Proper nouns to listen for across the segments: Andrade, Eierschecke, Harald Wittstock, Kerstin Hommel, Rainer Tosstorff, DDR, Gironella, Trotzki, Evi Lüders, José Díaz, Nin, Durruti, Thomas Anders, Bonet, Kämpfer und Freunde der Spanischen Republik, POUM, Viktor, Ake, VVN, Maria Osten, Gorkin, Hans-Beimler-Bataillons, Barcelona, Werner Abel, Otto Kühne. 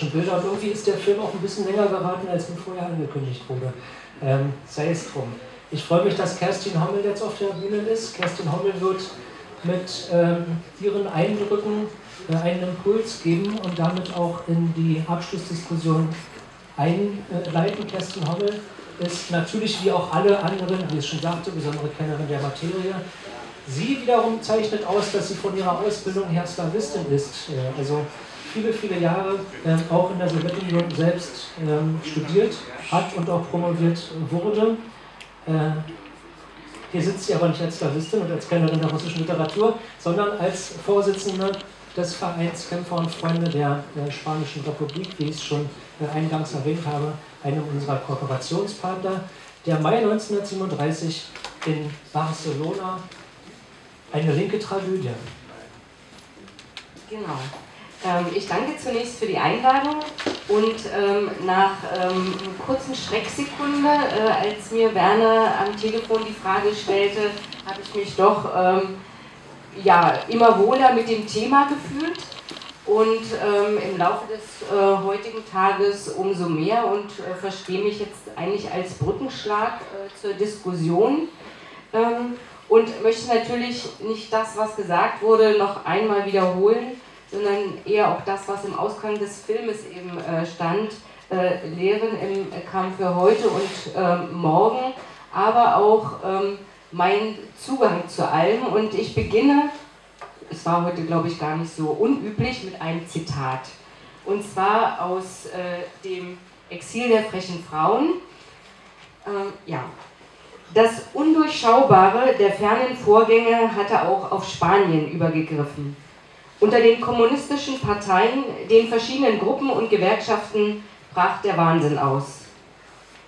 Bilder. Und irgendwie ist der Film auch ein bisschen länger geraten, als mir vorher angekündigt wurde. Sei es drum. Ich freue mich, dass Kerstin Hommel jetzt auf der Bühne ist. Kerstin Hommel wird mit ihren Eindrücken einen Impuls geben und damit auch in die Abschlussdiskussion einleiten. Kerstin Hommel ist natürlich wie auch alle anderen, wie ich schon sagte, besondere Kennerin der Materie. Sie wiederum zeichnet aus, dass sie von ihrer Ausbildung her Slawistin ist. Also viele, viele Jahre auch in der Sowjetunion selbst studiert hat und auch promoviert wurde. Hier sitzt sie aber nicht als Slawistin und als Kennerin der russischen Literatur, sondern als Vorsitzende des Vereins Kämpfer und Freunde der Spanischen Republik, wie ich es schon eingangs erwähnt habe, einem unserer Kooperationspartner, der Mai 1937 in Barcelona eine linke Tragödie. Genau. Ich danke zunächst für die Einladung und nach einer kurzen Schrecksekunde, als mir Werner am Telefon die Frage stellte, habe ich mich doch ja, immer wohler mit dem Thema gefühlt und im Laufe des heutigen Tages umso mehr und verstehe mich jetzt eigentlich als Brückenschlag zur Diskussion. Und möchte natürlich nicht das, was gesagt wurde, noch einmal wiederholen, sondern eher auch das, was im Ausgang des Filmes eben stand, Lehren im Kampf für heute und morgen, aber auch mein Zugang zu allem. Und ich beginne, es war heute, glaube ich, gar nicht so unüblich, mit einem Zitat. Und zwar aus dem Exil der frechen Frauen. Ja. Das Undurchschaubare der fernen Vorgänge hatte auch auf Spanien übergegriffen. Unter den kommunistischen Parteien, den verschiedenen Gruppen und Gewerkschaften brach der Wahnsinn aus.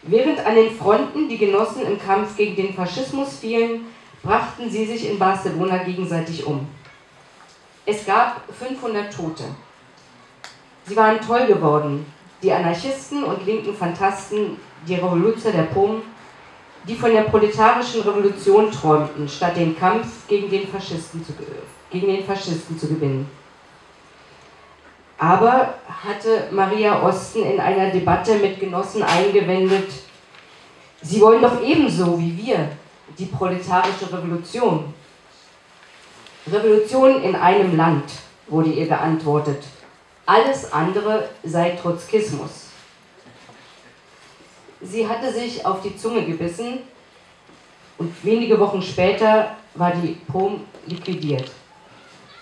Während an den Fronten die Genossen im Kampf gegen den Faschismus fielen, brachten sie sich in Barcelona gegenseitig um. Es gab 500 Tote. Sie waren toll geworden, die Anarchisten und linken Fantasten, die Revoluzer der POUM, die von der proletarischen Revolution träumten, statt den Kampf gegen den Faschisten zu gewinnen. Aber hatte Maria Osten in einer Debatte mit Genossen eingewendet, sie wollen doch ebenso wie wir die proletarische Revolution. Revolution in einem Land, wurde ihr geantwortet. Alles andere sei Trotzkismus. Sie hatte sich auf die Zunge gebissen und wenige Wochen später war die POUM liquidiert.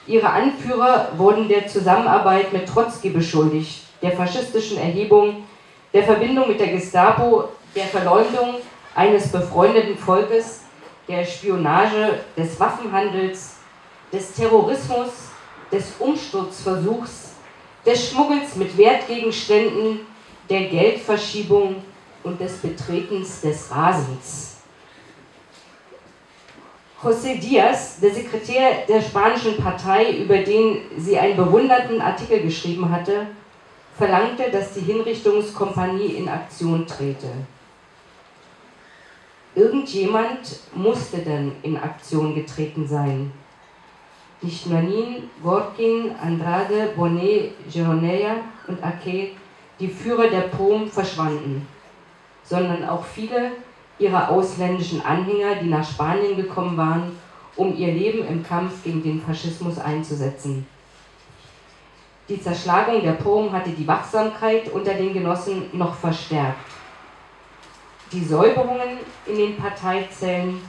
Ihre Anführer wurden der Zusammenarbeit mit Trotzki beschuldigt, der faschistischen Erhebung, der Verbindung mit der Gestapo, der Verleumdung eines befreundeten Volkes, der Spionage, des Waffenhandels, des Terrorismus, des Umsturzversuchs, des Schmuggels mit Wertgegenständen, der Geldverschiebung und des Betretens des Rasens. José Díaz, der Sekretär der spanischen Partei, über den sie einen bewundernden Artikel geschrieben hatte, verlangte, dass die Hinrichtungskompanie in Aktion trete. Irgendjemand musste denn in Aktion getreten sein. Nicht nur Nin, Gorkin, Andrade, Bonet, Gironella und Ake, die Führer der POUM, verschwanden, sondern auch viele ihrer ausländischen Anhänger, die nach Spanien gekommen waren, um ihr Leben im Kampf gegen den Faschismus einzusetzen. Die Zerschlagung der POUM hatte die Wachsamkeit unter den Genossen noch verstärkt. Die Säuberungen in den Parteizellen,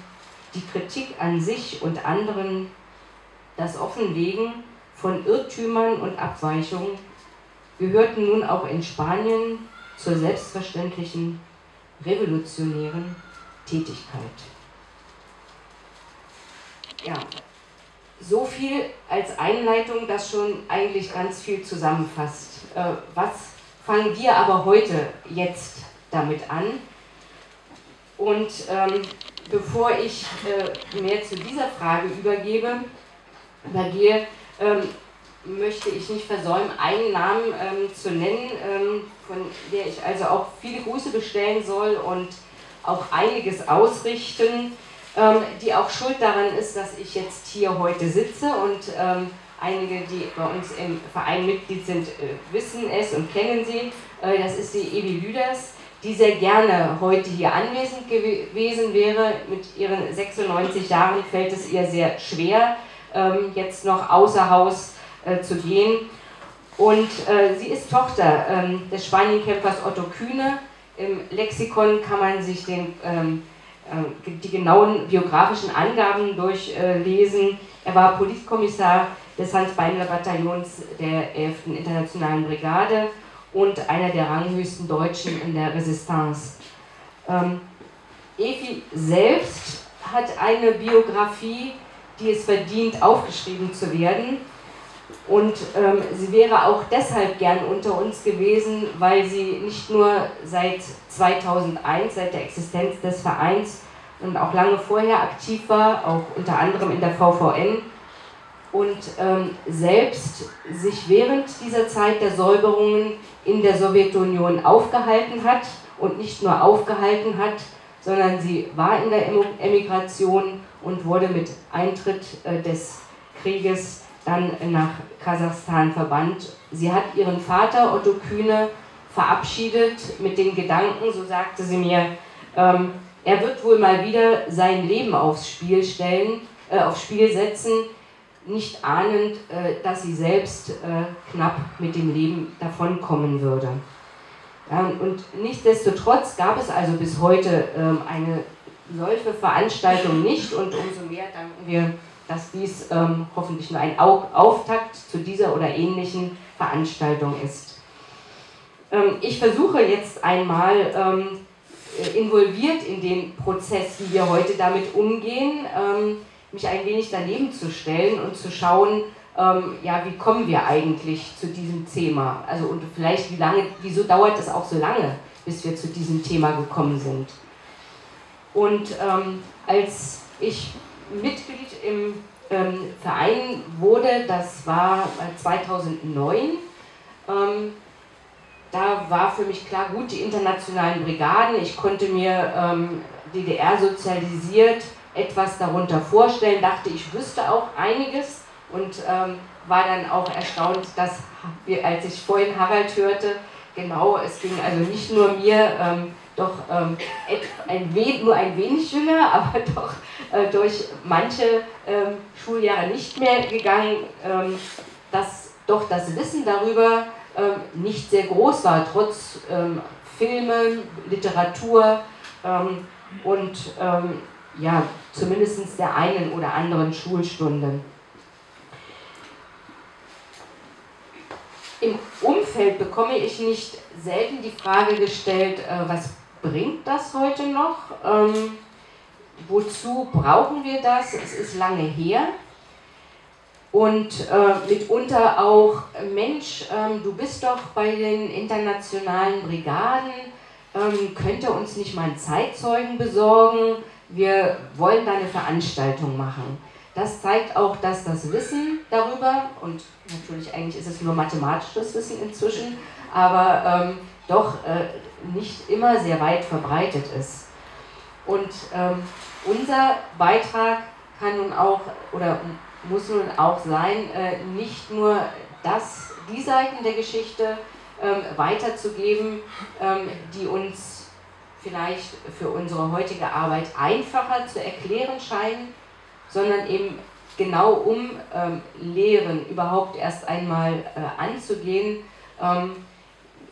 die Kritik an sich und anderen, das Offenlegen von Irrtümern und Abweichungen gehörten nun auch in Spanien zur selbstverständlichen revolutionären Tätigkeit. Ja, so viel als Einleitung, das schon eigentlich ganz viel zusammenfasst. Was fangen wir aber heute jetzt damit an? Und bevor ich mehr zu dieser Frage übergehe, möchte ich nicht versäumen, einen Namen zu nennen, von der ich also auch viele Grüße bestellen soll und auch einiges ausrichten. die auch schuld daran ist, dass ich jetzt hier heute sitze, und einige, die bei uns im Verein Mitglied sind, wissen es und kennen sie. Das ist die Evi Lüders, die sehr gerne heute hier anwesend gewesen wäre. Mit ihren 96 Jahren fällt es ihr sehr schwer, jetzt noch außer Haus zu gehen. Und sie ist Tochter des Spanienkämpfers Otto Kühne. Im Lexikon kann man sich den, die genauen biografischen Angaben durchlesen. Er war Politkommissar des Hans-Beimler-Bataillons der 11. Internationalen Brigade und einer der ranghöchsten Deutschen in der Resistance. Evi selbst hat eine Biografie, die es verdient, aufgeschrieben zu werden. Und sie wäre auch deshalb gern unter uns gewesen, weil sie nicht nur seit 2001, seit der Existenz des Vereins und auch lange vorher aktiv war, auch unter anderem in der VVN, und selbst sich während dieser Zeit der Säuberungen in der Sowjetunion aufgehalten hat, und nicht nur aufgehalten hat, sondern sie war in der Emigration und wurde mit Eintritt des Krieges dann nach Kasachstan verbannt. Sie hat ihren Vater Otto Kühne verabschiedet mit den Gedanken, so sagte sie mir, er wird wohl mal wieder sein Leben aufs Spiel setzen, nicht ahnend, dass sie selbst knapp mit dem Leben davonkommen würde. Und nichtsdestotrotz gab es also bis heute eine solche Veranstaltung nicht, und umso mehr danken wir, dass dies hoffentlich nur ein Auftakt zu dieser oder ähnlichen Veranstaltung ist. Ich versuche jetzt einmal, involviert in den Prozess, wie wir heute damit umgehen, mich ein wenig daneben zu stellen und zu schauen, ja, wie kommen wir eigentlich zu diesem Thema? Also, und vielleicht, wie lange, wieso dauert es auch so lange, bis wir zu diesem Thema gekommen sind? Und als ich Mitglied im Verein wurde, das war 2009, da war für mich klar, gut, die internationalen Brigaden, ich konnte mir DDR sozialisiert etwas darunter vorstellen, dachte, ich wüsste auch einiges, und war dann auch erstaunt, dass, als ich vorhin Harald hörte, genau, es ging also nicht nur mir, doch nur ein wenig jünger, aber doch durch manche Schuljahre nicht mehr gegangen, dass doch das Wissen darüber nicht sehr groß war, trotz Filme, Literatur und ja, zumindest der einen oder anderen Schulstunde. Im Umfeld bekomme ich nicht selten die Frage gestellt, was bringt das heute noch? Wozu brauchen wir das? Es ist lange her. Und mitunter auch, Mensch, du bist doch bei den internationalen Brigaden, könnt ihr uns nicht mal einen Zeitzeugen besorgen? Wir wollen da eine Veranstaltung machen. Das zeigt auch, dass das Wissen darüber, und natürlich eigentlich ist es nur mathematisches Wissen inzwischen, aber doch nicht immer sehr weit verbreitet ist. Und unser Beitrag kann nun auch, oder muss nun auch sein, nicht nur die Seiten der Geschichte weiterzugeben, die uns vielleicht für unsere heutige Arbeit einfacher zu erklären scheinen, sondern eben genau, um Lehren überhaupt erst einmal anzugehen,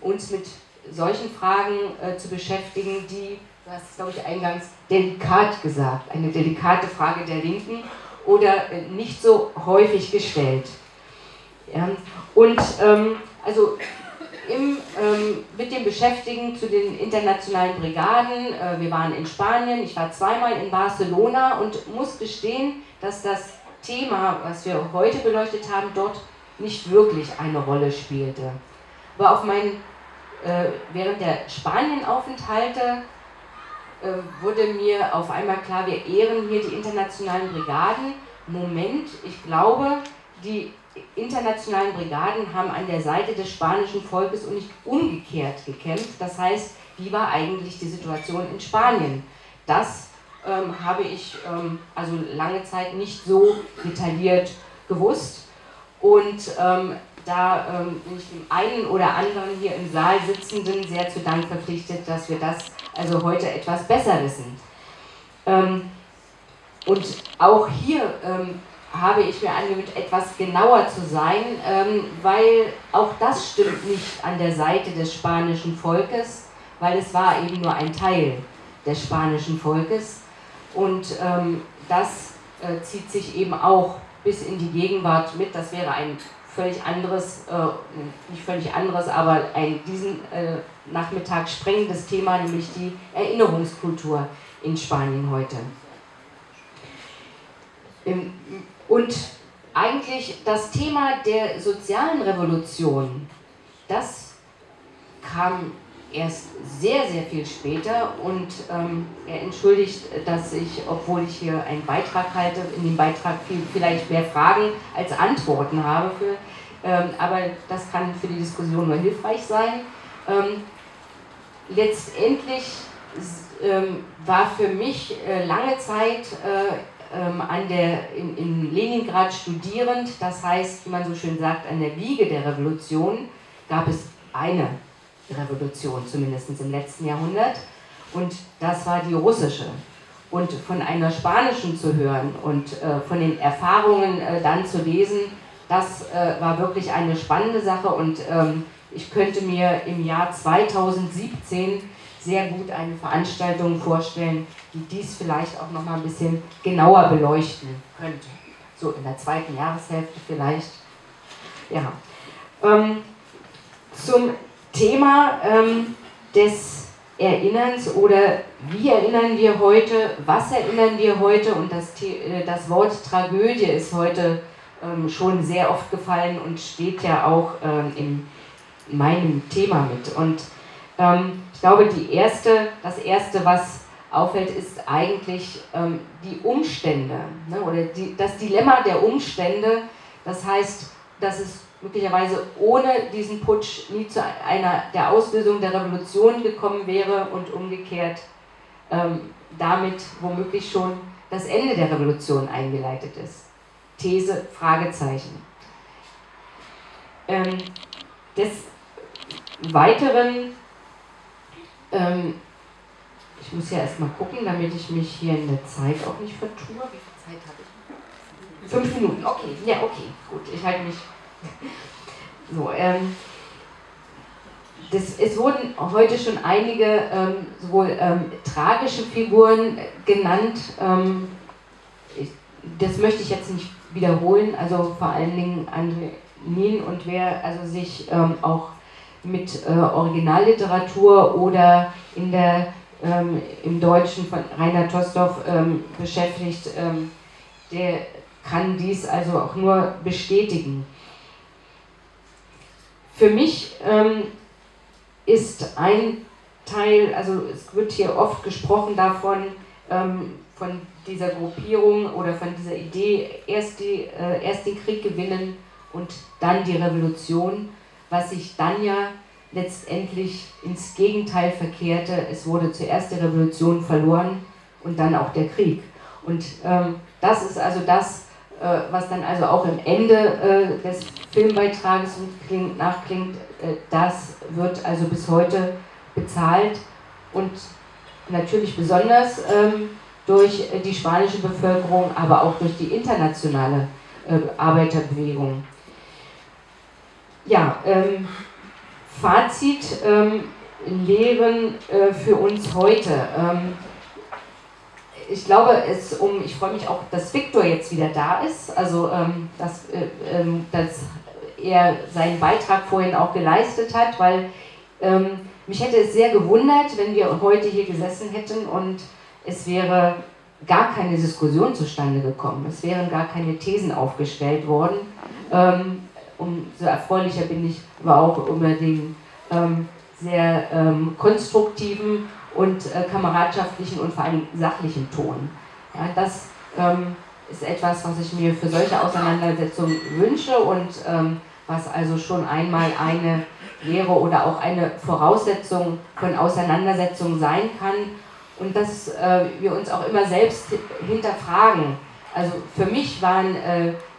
uns mit solchen Fragen zu beschäftigen, die, du hast es, glaube ich, eingangs delikat gesagt, eine delikate Frage der Linken oder nicht so häufig gestellt. Ja? Und also mit dem Beschäftigen zu den internationalen Brigaden, wir waren in Spanien, ich war zweimal in Barcelona und muss gestehen, dass das Thema, was wir heute beleuchtet haben, dort nicht wirklich eine Rolle spielte. Aber auf während der Spanienaufenthalte wurde mir auf einmal klar, wir ehren hier die internationalen Brigaden. Moment, ich glaube, die internationalen Brigaden haben an der Seite des spanischen Volkes und nicht umgekehrt gekämpft. Das heißt, wie war eigentlich die Situation in Spanien? Das habe ich also lange Zeit nicht so detailliert gewusst. Und da bin ich dem einen oder anderen hier im Saal Sitzenden sehr zu Dank verpflichtet, dass wir das also heute etwas besser wissen. Und auch hier habe ich mir angewöhnt, etwas genauer zu sein, weil auch das stimmt nicht an der Seite des spanischen Volkes, weil es war eben nur ein Teil des spanischen Volkes. Und das zieht sich eben auch bis in die Gegenwart mit. Das wäre ein völlig anderes, nicht völlig anderes, aber ein diesen Nachmittag sprengendes Thema, nämlich die Erinnerungskultur in Spanien heute. Und eigentlich das Thema der sozialen Revolution, das kam erst sehr, sehr viel später, und entschuldigt, dass ich, obwohl ich hier einen Beitrag halte, in dem Beitrag vielleicht mehr Fragen als Antworten habe, aber das kann für die Diskussion nur hilfreich sein. Letztendlich war für mich lange Zeit in Leningrad studierend, das heißt, wie man so schön sagt, an der Wiege der Revolution gab es eine Revolution, zumindest im letzten Jahrhundert, und das war die russische. Und von einer spanischen zu hören und von den Erfahrungen dann zu lesen, das war wirklich eine spannende Sache, und ich könnte mir im Jahr 2017 sehr gut eine Veranstaltung vorstellen, die dies vielleicht auch noch mal ein bisschen genauer beleuchten könnte. So in der zweiten Jahreshälfte vielleicht. Ja. Zum Thema des Erinnerns oder wie erinnern wir heute, was erinnern wir heute, und das Wort Tragödie ist heute schon sehr oft gefallen und steht ja auch in meinem Thema mit. Und ich glaube, das Erste, was auffällt, ist eigentlich die Umstände, ne, oder das Dilemma der Umstände, das heißt, dass es möglicherweise ohne diesen Putsch nie zu einer der Auslösung der Revolution gekommen wäre und umgekehrt damit womöglich schon das Ende der Revolution eingeleitet ist. These, Fragezeichen. Des Weiteren, ich muss ja erstmal gucken, damit ich mich hier in der Zeit auch nicht vertue. Wie viel Zeit habe ich? 5 Minuten, okay. Ja, okay, gut, ich halte mich. So, es wurden heute schon einige sowohl tragische Figuren genannt, das möchte ich jetzt nicht wiederholen, also vor allen Dingen Nin und wer also sich auch mit Originalliteratur oder im Deutschen von Rainer Tosstorff beschäftigt, der kann dies also auch nur bestätigen. Für mich ist ein Teil, also es wird hier oft gesprochen davon, von dieser Gruppierung oder von dieser Idee, erst den Krieg gewinnen und dann die Revolution, was sich dann ja letztendlich ins Gegenteil verkehrte. Es wurde zuerst die Revolution verloren und dann auch der Krieg. Und das ist also das, was dann also auch im Ende des Filmbeitrages nachklingt, das wird also bis heute bezahlt und natürlich besonders durch die spanische Bevölkerung, aber auch durch die internationale Arbeiterbewegung. Ja, Fazit, Lehren für uns heute. Ich glaube, ich freue mich auch, dass Viktor jetzt wieder da ist, also dass er seinen Beitrag vorhin auch geleistet hat, weil mich hätte es sehr gewundert, wenn wir heute hier gesessen hätten und es wäre gar keine Diskussion zustande gekommen, es wären gar keine Thesen aufgestellt worden. Umso erfreulicher bin ich aber auch über den sehr konstruktiven und kameradschaftlichen und vor allem sachlichen Ton. Ja, das ist etwas, was ich mir für solche Auseinandersetzungen wünsche und was also schon einmal eine Lehre oder auch eine Voraussetzung von Auseinandersetzungen sein kann und dass wir uns auch immer selbst hinterfragen. Also für mich waren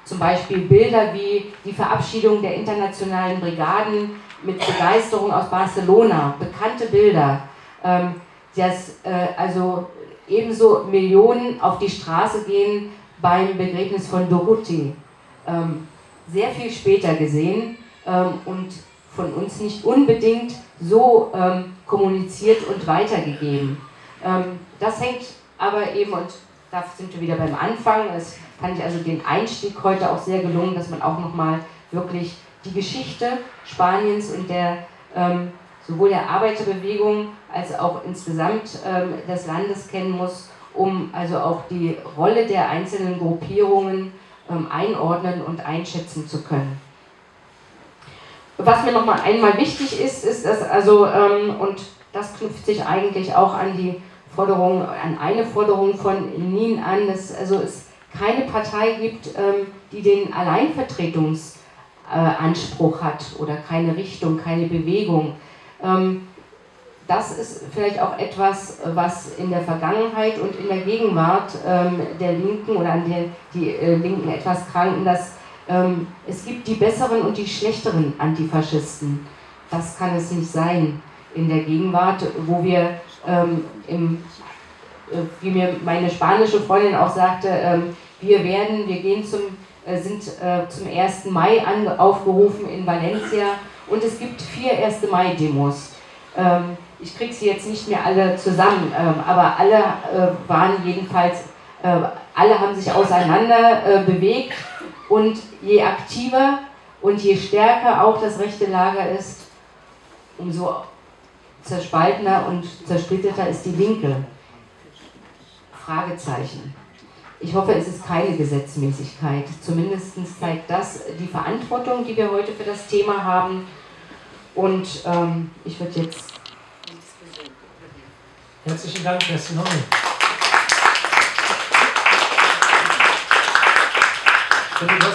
zum Beispiel Bilder wie die Verabschiedung der internationalen Brigaden mit Begeisterung aus Barcelona, bekannte Bilder, also ebenso Millionen auf die Straße gehen beim Begräbnis von Durruti, sehr viel später gesehen und von uns nicht unbedingt so kommuniziert und weitergegeben. Das hängt aber eben, und da sind wir wieder beim Anfang, es fand ich also den Einstieg heute auch sehr gelungen, dass man auch nochmal wirklich die Geschichte Spaniens und der sowohl der Arbeiterbewegung als auch insgesamt des Landes kennen muss, um also auch die Rolle der einzelnen Gruppierungen einordnen und einschätzen zu können. Was mir noch mal einmal wichtig ist, ist, dass also, und das knüpft sich eigentlich auch an die Forderung, an eine Forderung von Nin an, dass also es keine Partei gibt, die den Alleinvertretungsanspruch hat oder keine Richtung, keine Bewegung. Das ist vielleicht auch etwas, was in der Vergangenheit und in der Gegenwart der Linken oder an die Linken etwas kranken, dass es gibt die besseren und die schlechteren Antifaschisten. Das kann es nicht sein in der Gegenwart, wo wir, wie mir meine spanische Freundin auch sagte, wir sind zum 1. Mai aufgerufen in Valencia und es gibt 4 1. Mai-Demos. Ich kriege sie jetzt nicht mehr alle zusammen, aber alle waren jedenfalls, alle haben sich auseinander bewegt. Und je aktiver und je stärker auch das rechte Lager ist, umso zerspaltener und zersplitterter ist die Linke. Fragezeichen. Ich hoffe, es ist keine Gesetzmäßigkeit. Zumindest zeigt das die Verantwortung, die wir heute für das Thema haben. Und ich würde jetzt... Herzlichen Dank, Kerstin Hommel. Thank you.